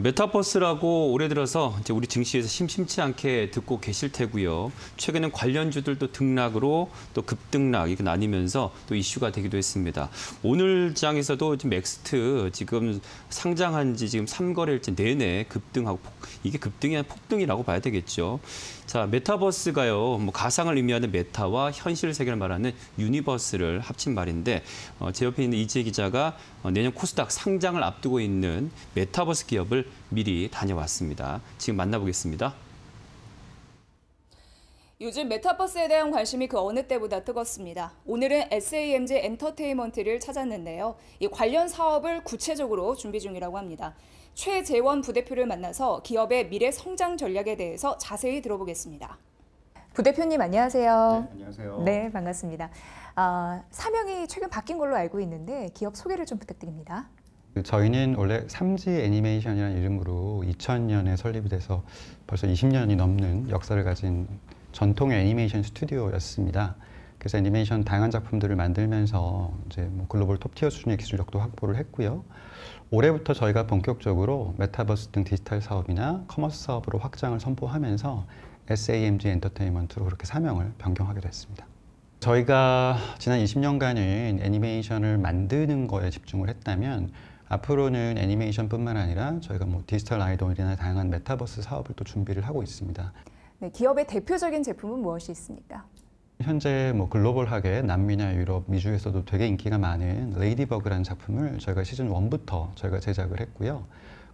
메타버스라고 올해 들어서 이제 우리 증시에서 심심치 않게 듣고 계실 테고요. 최근엔 관련주들도 등락으로 또 급등락 이렇게 나뉘면서 또 이슈가 되기도 했습니다. 오늘 장에서도 맥스트 지금 상장한 지 지금 3거래일째 내내 급등하고 이게 급등이 아니라 폭등이라고 봐야 되겠죠. 자, 메타버스가요. 뭐 가상을 의미하는 메타와 현실 세계를 말하는 유니버스를 합친 말인데 제 옆에 있는 이지혜 기자가 내년 코스닥 상장을 앞두고 있는 메타버스 기업을 미리 다녀왔습니다. 지금 만나보겠습니다. 요즘 메타버스에 대한 관심이 그 어느 때보다 뜨겁습니다. 오늘은 SAMG 엔터테인먼트를 찾았는데요. 이 관련 사업을 구체적으로 준비 중이라고 합니다. 최재원 부대표를 만나서 기업의 미래 성장 전략에 대해서 자세히 들어보겠습니다. 부대표님 안녕하세요. 네, 안녕하세요. 네, 반갑습니다. 사명이 최근 바뀐 걸로 알고 있는데 기업 소개를 좀 부탁드립니다. 저희는 원래 3G 애니메이션이라는 이름으로 2000년에 설립이 돼서 벌써 20년이 넘는 역사를 가진 전통 애니메이션 스튜디오였습니다. 그래서 애니메이션 다양한 작품들을 만들면서 이제 뭐 글로벌 톱티어 수준의 기술력도 확보를 했고요. 올해부터 저희가 본격적으로 메타버스 등 디지털 사업이나 커머스 사업으로 확장을 선포하면서 SAMG 엔터테인먼트로 그렇게 사명을 변경하게 됐습니다. 저희가 지난 20년간은 애니메이션을 만드는 거에 집중을 했다면 앞으로는 애니메이션뿐만 아니라 저희가 뭐 디지털 아이돌이나 다양한 메타버스 사업을 또 준비를 하고 있습니다. 네, 기업의 대표적인 제품은 무엇이 있습니까? 현재 뭐 글로벌하게 남미나 유럽, 미주에서도 되게 인기가 많은 레이디버그라는 작품을 저희가 시즌 1부터 저희가 제작을 했고요.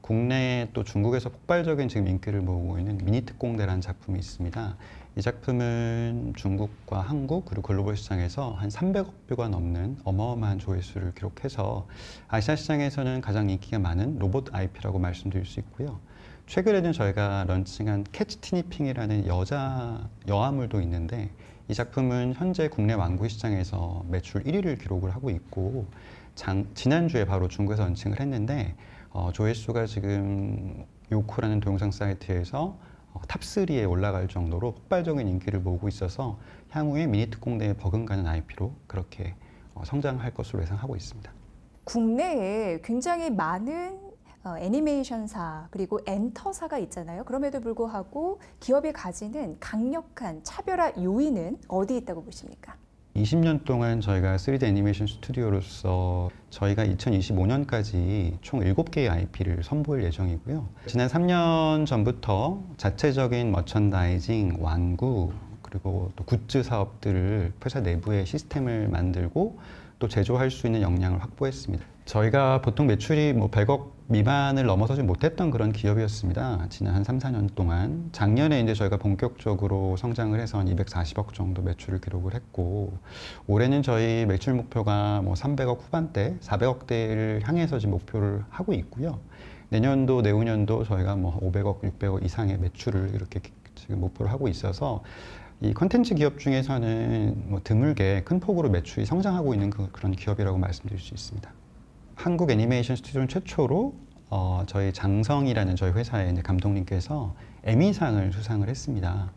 국내에 또 중국에서 폭발적인 지금 인기를 모으고 있는 미니특공대라는 작품이 있습니다. 이 작품은 중국과 한국 그리고 글로벌 시장에서 한 300억 뷰가 넘는 어마어마한 조회수를 기록해서 아시아 시장에서는 가장 인기가 많은 로봇 IP라고 말씀드릴 수 있고요. 최근에는 저희가 런칭한 캐치 티니핑이라는 여아물도 있는데 이 작품은 현재 국내 완구 시장에서 매출 1위를 기록을 하고 있고 지난주에 바로 중국에서 런칭을 했는데 조회수가 지금 요코라는 동영상 사이트에서 탑3에 올라갈 정도로 폭발적인 인기를 모으고 있어서 향후에 미니특공대에 버금가는 IP로 그렇게 성장할 것으로 예상하고 있습니다. 국내에 굉장히 많은 애니메이션사 그리고 엔터사가 있잖아요. 그럼에도 불구하고 기업이 가지는 강력한 차별화 요인은 어디 있다고 보십니까? 20년 동안 저희가 3D 애니메이션 스튜디오로서 저희가 2025년까지 총 7개의 IP를 선보일 예정이고요. 지난 3년 전부터 자체적인 머천다이징, 완구, 그리고 또 굿즈 사업들을 회사 내부의 시스템을 만들고 또 제조할 수 있는 역량을 확보했습니다. 저희가 보통 매출이 뭐 100억 미만을 넘어서지 못했던 그런 기업이었습니다. 지난 한 3, 4년 동안. 작년에 이제 저희가 본격적으로 성장을 해서 한 240억 정도 매출을 기록을 했고, 올해는 저희 매출 목표가 뭐 300억 후반대, 400억대를 향해서 지금 목표를 하고 있고요. 내년도, 내후년도 저희가 뭐 500억, 600억 이상의 매출을 이렇게 지금 목표를 하고 있어서 이 콘텐츠 기업 중에서는 뭐 드물게 큰 폭으로 매출이 성장하고 있는 그런 기업이라고 말씀드릴 수 있습니다. 한국 애니메이션 스튜디오는 최초로 저희 장성이라는 저희 회사의 이제 감독님께서 에미상을 수상을 했습니다.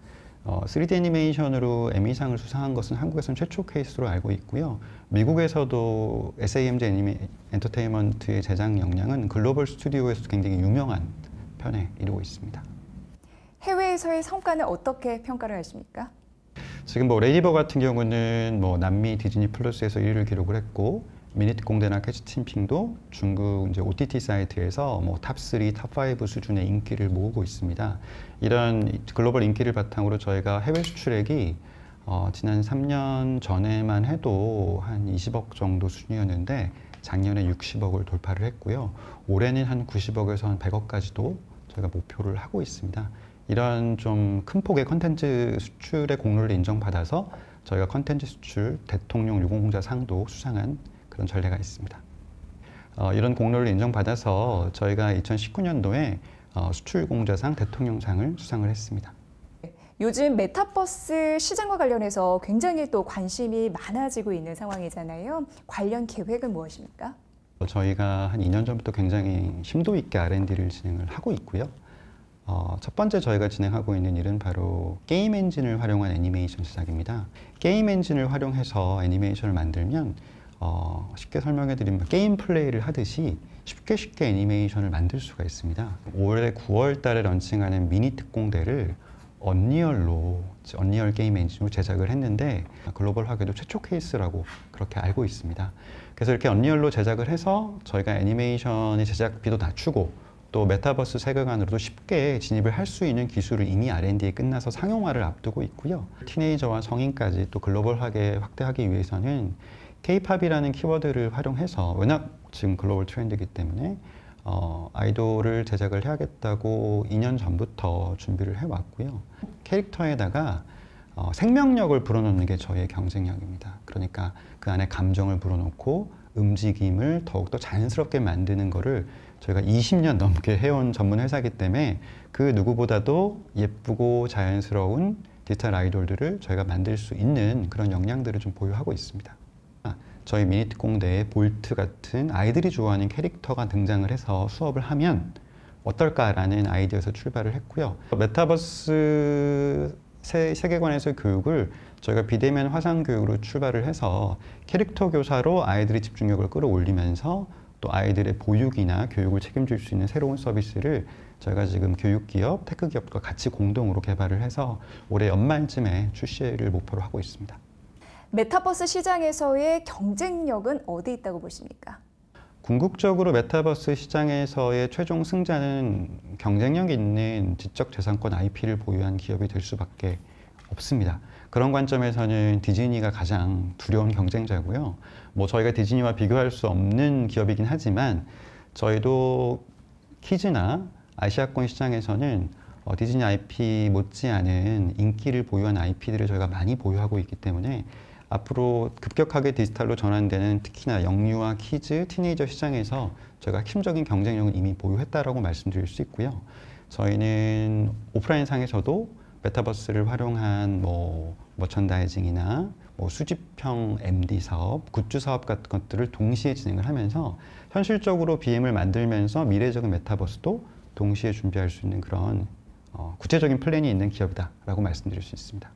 3D 애니메이션으로 에미상을 수상한 것은 한국에서는 최초 케이스로 알고 있고요. 미국에서도 SAMG 엔터테인먼트의 제작 역량은 글로벌 스튜디오에서도 굉장히 유명한 편에 이르고 있습니다. 해외에서의 성과는 어떻게 평가를 하십니까? 지금 뭐 레이디버 같은 경우는 뭐 남미 디즈니 플러스에서 1위를 기록을 했고 미니특공대나 캐치팀핑도 중국 이제 OTT 사이트에서 뭐 탑3, 탑5 수준의 인기를 모으고 있습니다. 이런 글로벌 인기를 바탕으로 저희가 해외 수출액이 지난 3년 전에만 해도 한 20억 정도 수준이었는데 작년에 60억을 돌파를 했고요. 올해는 한 90억에서 한 100억까지도 저희가 목표를 하고 있습니다. 이런 좀 큰 폭의 컨텐츠 수출의 공로를 인정받아서 저희가 컨텐츠 수출 대통령 유공자상도 수상한 그런 전례가 있습니다. 이런 공로를 인정받아서 저희가 2019년도에 수출유공자상 대통령상을 수상을 했습니다. 요즘 메타버스 시장과 관련해서 굉장히 또 관심이 많아지고 있는 상황이잖아요. 관련 계획은 무엇입니까? 저희가 한 2년 전부터 굉장히 심도 있게 R&D를 진행을 하고 있고요. 첫 번째 저희가 진행하고 있는 일은 바로 게임 엔진을 활용한 애니메이션 제작입니다. 게임 엔진을 활용해서 애니메이션을 만들면 쉽게 설명해드리면 게임 플레이를 하듯이 쉽게 애니메이션을 만들 수가 있습니다. 올해 9월 달에 런칭하는 미니 특공대를 언리얼 게임 엔진으로 제작을 했는데 글로벌하게도 최초 케이스라고 그렇게 알고 있습니다. 그래서 이렇게 언리얼로 제작을 해서 저희가 애니메이션의 제작비도 낮추고 또 메타버스 세계관으로도 쉽게 진입을 할 수 있는 기술을 이미 R&D에 끝나서 상용화를 앞두고 있고요. 티네이저와 성인까지 또 글로벌하게 확대하기 위해서는 K-POP이라는 키워드를 활용해서 워낙 지금 글로벌 트렌드이기 때문에 아이돌을 제작을 해야겠다고 2년 전부터 준비를 해왔고요. 캐릭터에다가 생명력을 불어넣는 게 저희의 경쟁력입니다. 그러니까 그 안에 감정을 불어넣고 움직임을 더욱더 자연스럽게 만드는 거를 저희가 20년 넘게 해온 전문 회사이기 때문에 그 누구보다도 예쁘고 자연스러운 디지털 아이돌들을 저희가 만들 수 있는 그런 역량들을 좀 보유하고 있습니다. 저희 미니특공대에 볼트 같은 아이들이 좋아하는 캐릭터가 등장을 해서 수업을 하면 어떨까라는 아이디어에서 출발을 했고요. 메타버스 세계관에서의 교육을 저희가 비대면 화상교육으로 출발을 해서 캐릭터 교사로 아이들의 집중력을 끌어올리면서 또 아이들의 보육이나 교육을 책임질 수 있는 새로운 서비스를 저희가 지금 교육기업, 테크기업과 같이 공동으로 개발을 해서 올해 연말쯤에 출시를 목표로 하고 있습니다. 메타버스 시장에서의 경쟁력은 어디 있다고 보십니까? 궁극적으로 메타버스 시장에서의 최종 승자는 경쟁력 있는 지적재산권 IP를 보유한 기업이 될 수밖에 없습니다. 그런 관점에서는 디즈니가 가장 두려운 경쟁자고요. 뭐 저희가 디즈니와 비교할 수 없는 기업이긴 하지만 저희도 키즈나 아시아권 시장에서는 디즈니 IP 못지않은 인기를 보유한 IP들을 저희가 많이 보유하고 있기 때문에 앞으로 급격하게 디지털로 전환되는 특히나 영유아, 키즈, 티네이저 시장에서 저희가 핵심적인 경쟁력을 이미 보유했다라고 말씀드릴 수 있고요. 저희는 오프라인 상에서도 메타버스를 활용한 머천다이징이나 수집형 MD 사업, 굿즈 사업 같은 것들을 동시에 진행을 하면서 현실적으로 BM을 만들면서 미래적인 메타버스도 동시에 준비할 수 있는 그런 구체적인 플랜이 있는 기업이다라고 말씀드릴 수 있습니다.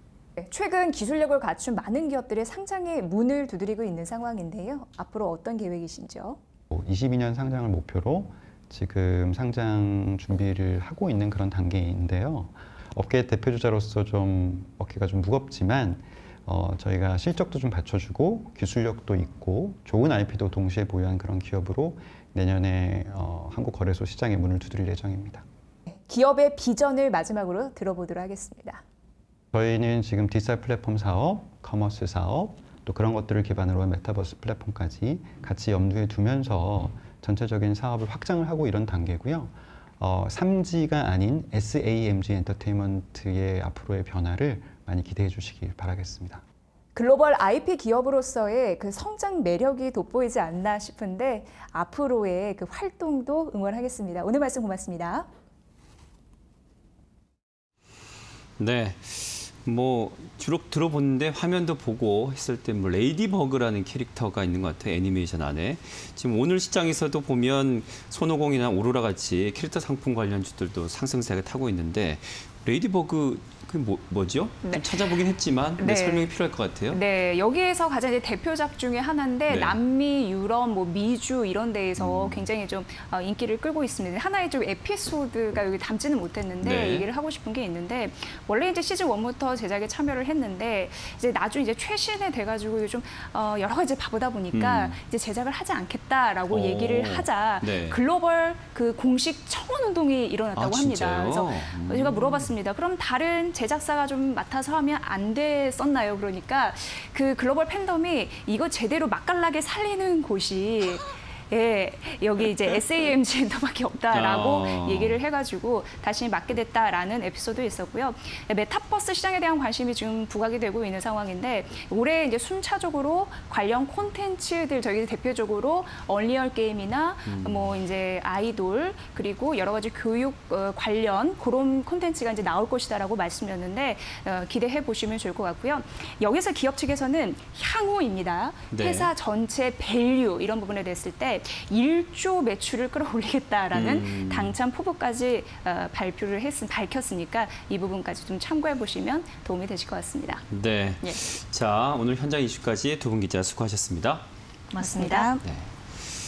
최근 기술력을 갖춘 많은 기업들이 상장의 문을 두드리고 있는 상황인데요. 앞으로 어떤 계획이신지요? 22년 상장을 목표로 지금 상장 준비를 하고 있는 그런 단계인데요. 업계 대표주자로서 좀 어깨가 좀 무겁지만 저희가 실적도 좀 받쳐주고 기술력도 있고 좋은 IP도 동시에 보유한 그런 기업으로 내년에 한국거래소 시장의 문을 두드릴 예정입니다. 기업의 비전을 마지막으로 들어보도록 하겠습니다. 저희는 지금 디지털 플랫폼 사업, 커머스 사업, 또 그런 것들을 기반으로 한 메타버스 플랫폼까지 같이 염두에 두면서 전체적인 사업을 확장을 하고 이런 단계고요. 3G가 아닌 SAMG 엔터테인먼트의 앞으로의 변화를 많이 기대해 주시길 바라겠습니다. 글로벌 IP 기업으로서의 그 성장 매력이 돋보이지 않나 싶은데 앞으로의 그 활동도 응원하겠습니다. 오늘 말씀 고맙습니다. 네. 뭐 주로 들어보는데 화면도 보고 했을 때 뭐 레이디버그라는 캐릭터가 있는 것 같아요. 애니메이션 안에. 지금 오늘 시장에서도 보면 손오공이나 오로라 같이 캐릭터 상품 관련주들도 상승세가 타고 있는데 레이디버그 그게 뭐죠? 네. 찾아보긴 했지만 네. 설명이 필요할 것 같아요. 네, 여기에서 가장 이제 대표작 중에 하나인데 네. 남미, 유럽, 미주 이런 데에서 굉장히 좀 인기를 끌고 있습니다. 하나의 좀 에피소드가 여기 담지는 못했는데 네. 얘기를 하고 싶은 게 있는데 원래 이제 시즌 1부터 제작에 참여를 했는데 이제 나중에 이제 최신에 돼가지고 좀 여러 가지 바쁘다 보니까 이제 제작을 하지 않겠다라고 얘기를 하자 네. 글로벌 그 공식 청원 운동이 일어났다고 합니다. 그래서 제가 물어봤습니다. 그럼 다른 제작사가 좀 맡아서 하면 안 됐었나요? 그러니까 그 글로벌 팬덤이 이거 제대로 맛깔나게 살리는 곳이 예, 여기 이제 SAMG 엔터밖에 없다라고 얘기를 해가지고 다시 맡게 됐다라는 에피소드 있었고요. 메타버스 시장에 대한 관심이 지금 부각이 되고 있는 상황인데 올해 이제 순차적으로 관련 콘텐츠들 저희 대표적으로 언리얼 게임이나 뭐 이제 아이돌 그리고 여러 가지 교육 관련 그런 콘텐츠가 이제 나올 것이다라고 말씀드렸는데 기대해 보시면 좋을 것 같고요. 여기서 기업 측에서는 향후입니다. 네. 회사 전체 밸류 이런 부분에 대했을 때 1조 매출을 끌어올리겠다라는 당찬 포부까지 발표를 밝혔으니까 이 부분까지 좀 참고해 보시면 도움이 되실 것 같습니다. 네. 예. 자, 오늘 현장 이슈까지 두 분 기자 수고하셨습니다. 고맙습니다. 네.